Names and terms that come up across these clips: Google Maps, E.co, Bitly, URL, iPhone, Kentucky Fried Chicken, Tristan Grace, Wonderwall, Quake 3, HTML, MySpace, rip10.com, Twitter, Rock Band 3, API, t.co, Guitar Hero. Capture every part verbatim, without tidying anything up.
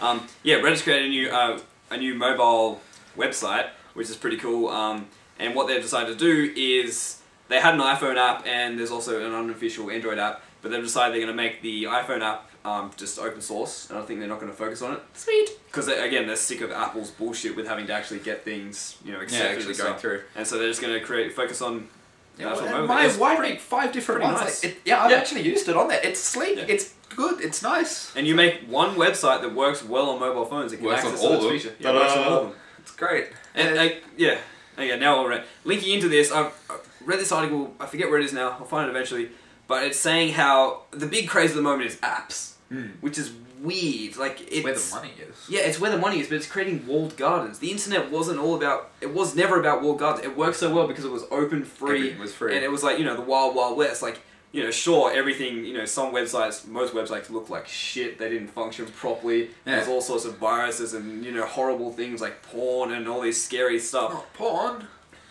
Um, yeah, Reddit's created a new, uh, a new mobile website, which is pretty cool. Um, and what they've decided to do is, they had an iPhone app, and there's also an unofficial Android app, but they've decided they're going to make the iPhone app um, just open source, and I think they're not going to focus on it. Sweet! Because, they, again, they're sick of Apple's bullshit with having to actually get things, you know, accepted. Yeah, actually going through. And so they're just going to create focus on... Yeah, well, and my it's wife made five different ones. Nice. Like it, yeah, I've yeah. actually used it on there. It's sleek. Yeah. It's good. It's nice. And you make one website that works well on mobile phones. It can works access all its feature. Yeah, it works on all of them. It's great. And, and uh, yeah, okay, now I'll read. Linking into this, I've read this article. I forget where it is now. I'll find it eventually. But it's saying how the big craze of the moment is apps, mm. which is weird. Like it's, it's where the money is. Yeah, it's where the money is, but it's creating walled gardens. The internet wasn't all about. It was never about walled gardens. It worked so well because it was open, free, everything was free, and it was like, you know, the wild, wild west. Like, you know, sure, everything. You know, some websites, most websites looked like shit. They didn't function properly. Yeah. There's all sorts of viruses and, you know, horrible things like porn and all this scary stuff. Not porn.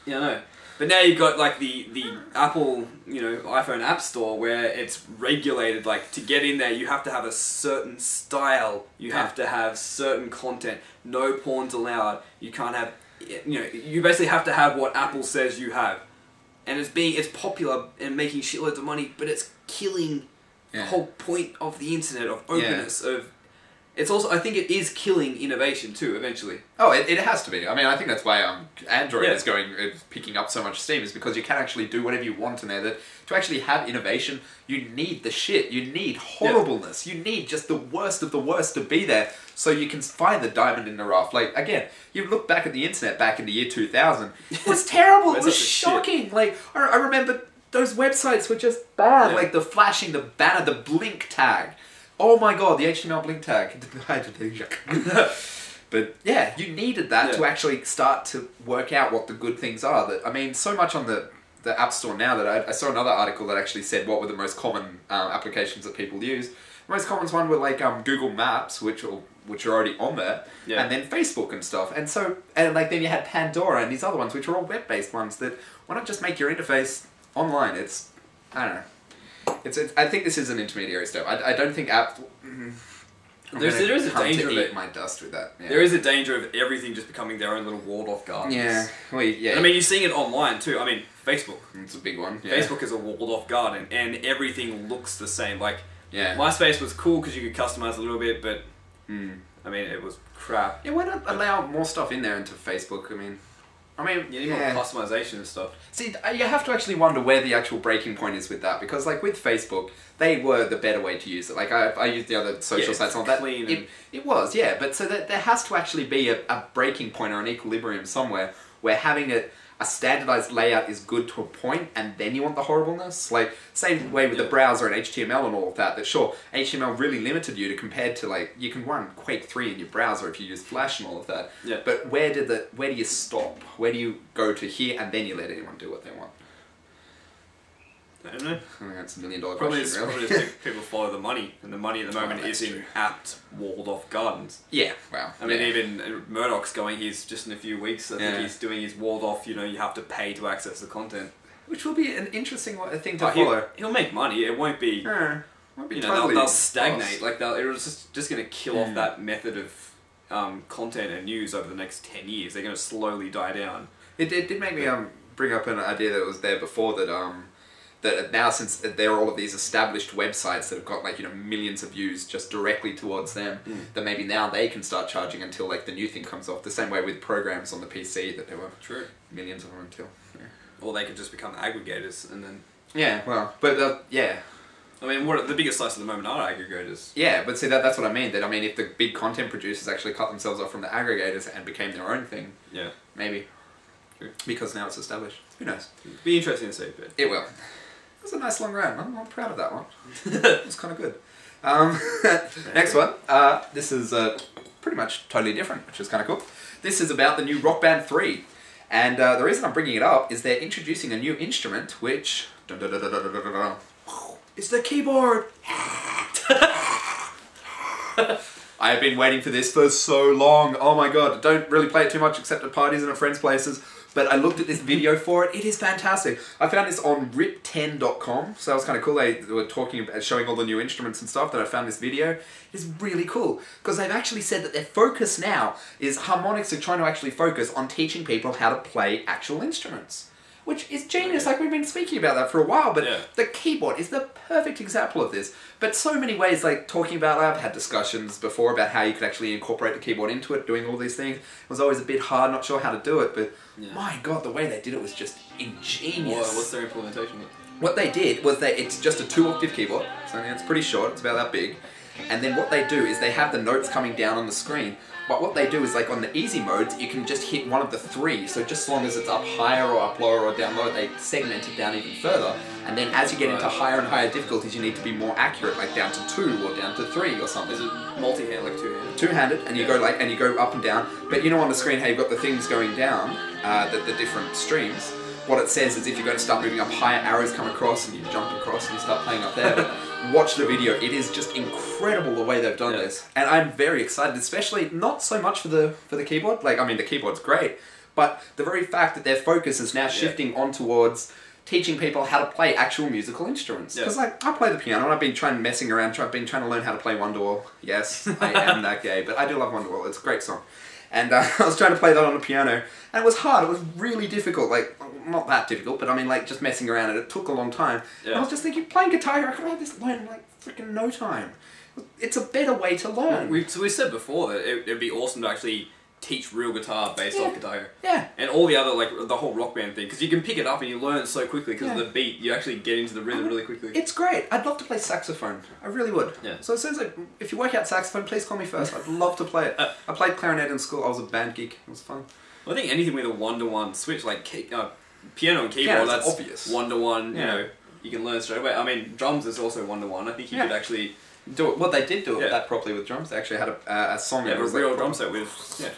Yeah, no. But now you've got like the, the Apple, you know, iPhone App Store where it's regulated, like to get in there you have to have a certain style, you yeah. have to have certain content, no porn's allowed, you can't have, you know, you basically have to have what Apple says you have. And it's being, it's popular and making shitloads of money, but it's killing yeah. the whole point of the internet, of openness, yeah. of... It's also, I think it is killing innovation too, eventually. Oh, it, it has to be. I mean, I think that's why um, Android yeah. is going, is picking up so much steam, is because you can actually do whatever you want in there. That to actually have innovation, you need the shit. You need horribleness. Yeah. You need just the worst of the worst to be there, so you can find the diamond in the rough. Like, again, you look back at the internet back in the year two thousand. It was terrible. It was shocking. Shit. Like, I, I remember those websites were just bad. Yeah. Like, the flashing, the banner, the blink tag. Oh my god, the H T M L blink tag. But yeah, you needed that yeah. to actually start to work out what the good things are. That, I mean, so much on the, the App Store now that I, I saw another article that actually said what were the most common um, applications that people use. The most common one were like um, Google Maps, which are, which are already on there, yeah. and then Facebook and stuff. And so, and like then you had Pandora and these other ones, which are all web-based ones that, why not just make your interface online? It's, I don't know. It's, it's, I think this is an intermediary step. I, I don't think app... Mm, There's, there is a danger of it. My dust with that. Yeah. There is a danger of everything just becoming their own little walled-off gardens. Yeah. Well, yeah. And I mean, you're seeing it online too. I mean, Facebook. It's a big one. Yeah. Facebook is a walled-off garden, and everything looks the same. Like, yeah. MySpace was cool because you could customize a little bit, but mm. I mean, it was crap. Yeah. Why not allow more stuff in there into Facebook? I mean. I mean, you need yeah. more customization and stuff. See, you have to actually wonder where the actual breaking point is with that, because, like, with Facebook, they were the better way to use it. Like, I, I used the other social yeah, sites on that. Clean it, and... it was, yeah. But so that there has to actually be a, a breaking point or an equilibrium somewhere where having a, a standardized layout is good to a point, and then you want the horribleness. Like, same way with yeah. the browser and H T M L and all of that. That sure, H T M L really limited you to compared to, like, you can run Quake three in your browser if you use Flash and all of that. Yeah. But where did the where do you stop? Where do you go to here, and then you let anyone do what they want? I don't know. I mean, that's a million dollar probably question. It's, really. Probably people follow the money, and the money at the moment oh, is in true. apt walled off gardens. Yeah, wow. I yeah. mean, even Murdoch's going. He's just in a few weeks. I yeah. think he's doing his walled off. You know, you have to pay to access the content, which will be an interesting thing to oh, follow. He'll, he'll make money. It won't be. Yeah, won't be you know, totally they'll, they'll stagnate. Lost. Like they'll, it'll just just going to kill mm. off that method of um, content and news over the next ten years. They're going to slowly die down. It, it did make me um bring up an idea that was there before that um. that now, since there are all of these established websites that have got, like, you know, millions of views just directly towards them, mm. that maybe now they can start charging until, like, the new thing comes off. The same way with programs on the P C that there were True. millions of them until. Yeah. Or they could just become aggregators and then... Yeah, well, but, uh, yeah. I mean, what are, the biggest slice at the moment are aggregators. Yeah, but see, that that's what I mean. That I mean, if the big content producers actually cut themselves off from the aggregators and became their own thing, yeah, maybe. True. Because now it's established. Who knows? It'd be interesting to see, but... It will. It was a nice long round. I'm, I'm proud of that one. It was kind of good. Um, next one. Uh, this is uh, pretty much totally different, which is kind of cool. This is about the new Rock Band three. And uh, the reason I'm bringing it up is they're introducing a new instrument, which... Dun, dun, dun, dun, dun, dun, dun, dun. It's the keyboard! I have been waiting for this for so long. Oh my god. Don't really play it too much except at parties and at friends' places. But I looked at this video for it. It is fantastic. I found this on rip ten dot com, so that was kind of cool. They were talking about showing all the new instruments and stuff that I found this video. It's really cool, because they've actually said that their focus now is harmonics are trying to actually focus on teaching people how to play actual instruments. Which is genius, like we've been speaking about that for a while, but yeah. The keyboard is the perfect example of this. But so many ways, like talking about, I've had discussions before about how you could actually incorporate the keyboard into it, doing all these things. It was always a bit hard, not sure how to do it, but yeah. My god, the way they did it was just ingenious. Whoa, what's their implementation like? What they did was they, it's just a two octave keyboard, so it's pretty short, it's about that big. And then what they do is they have the notes coming down on the screen. But what they do is, like on the easy modes, you can just hit one of the three, so just as long as it's up higher or up lower or down low, they segment it down even further, and then as you get into higher and higher difficulties, you need to be more accurate, like down to two or down to three or something. Is it multi-hand, like two-handed? Two-handed, and you yeah. go like, and you go up and down, but you know on the screen how you've got the things going down, uh, the, the different streams. What it says is if you're going to start moving up higher, arrows come across, and you jump across, and you start playing up there. Watch the video, it is just incredible the way they've done yeah. this. And I'm very excited, especially not so much for the for the keyboard, like I mean the keyboard's great, but the very fact that their focus is now shifting yeah. on towards teaching people how to play actual musical instruments. Because yeah. like, I play the piano and I've been trying messing around, I've been trying to learn how to play Wonderwall. Yes, I am that gay, but I do love Wonderwall, it's a great song. And uh, I was trying to play that on the piano, and it was hard, it was really difficult, like, not that difficult, but I mean, like, just messing around, and it took a long time. Yeah. And I was just thinking, playing Guitar Hero, I could have this learn in, like, freaking no time. It's a better way to learn. We've, so we said before that it would be awesome to actually teach real guitar based yeah. off Guitar Hero. Yeah. And all the other, like, the whole Rock Band thing, because you can pick it up and you learn it so quickly, because yeah. of the beat, you actually get into the rhythm really quickly. It's great. I'd love to play saxophone. I really would. Yeah. So as soon as I, if you work out saxophone, please call me first. I'd love to play it. Uh, I played clarinet in school. I was a band geek. It was fun. Well, I think anything with a one-to-one switch, like key, uh, piano and keyboard, yeah, that's obvious. One-to-one, yeah. you know, you can learn straight away. I mean, drums is also one-to-one. I think you yeah. could actually do it. Well, they did do it yeah. that properly with drums. They actually had a, uh, a song. Yeah, a real like, drum set with, yeah.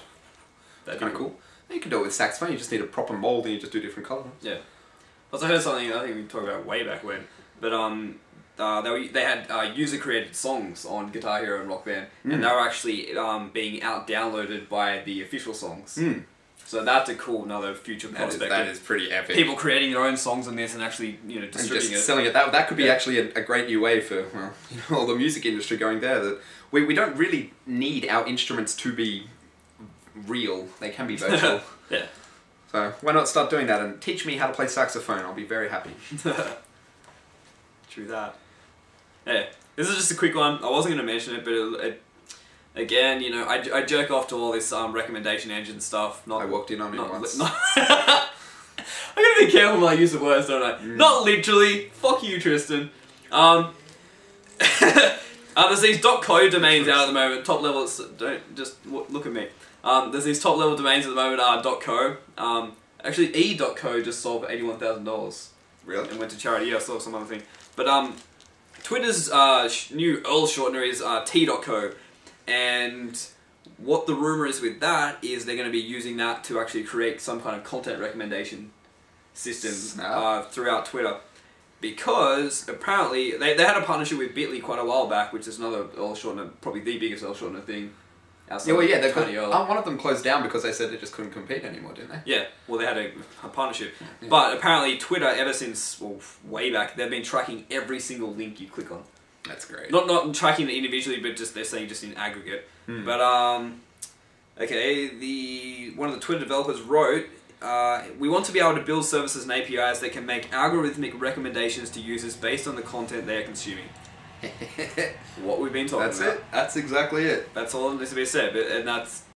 That's kind of cool. You can do it with saxophone, you just need a proper mould and you just do different colours. Yeah. Plus I heard something I think we talked about way back when, but um, uh, they, were, they had uh, user-created songs on Guitar Hero and Rock Band, mm. and they were actually um, being out-downloaded by the official songs. Mm. So that's a cool another future prospect. That is, that is pretty epic. People creating their own songs on this and actually, you know, distributing and just it. selling it. That, that could be yeah. actually a, a great new way for, well, you know, all the music industry going there. That we, we don't really need our instruments to be real, they can be virtual. Yeah. So why not start doing that and teach me how to play saxophone? I'll be very happy. True that. Hey, this is just a quick one. I wasn't going to mention it, but it, it, again, you know, I, I jerk off to all this um, recommendation engine stuff. Not I walked in on it once. Not, I gotta be careful when I use the words, don't I? Mm. Not literally. Fuck you, Tristan. Um. uh, there's these .co domains out at the moment. Top level. Don't just w look at me. Um, there's these top level domains at the moment are .co. Um, actually, e dot co just sold for eighty-one thousand dollars. Really? And went to charity. Yeah, I saw some other thing. But um, Twitter's uh, sh new U R L shortener is uh, t dot co. And what the rumor is with that is they're going to be using that to actually create some kind of content recommendation system uh, throughout Twitter. Because apparently, they, they had a partnership with Bitly quite a while back, which is another U R L shortener, probably the biggest U R L shortener thing. Yeah, well, yeah, got, um, one of them closed down because they said they just couldn't compete anymore, didn't they? Yeah, well, they had a, a partnership. Yeah. But apparently Twitter, ever since, well, way back, they've been tracking every single link you click on. That's great. Not not tracking it individually, but just they're saying just in aggregate. Hmm. But, um, okay, the one of the Twitter developers wrote, uh, we want to be able to build services and A P Is that can make algorithmic recommendations to users based on the content they are consuming. What we've been talking that's about. That's it. That's exactly it. That's all that needs to be said, and that's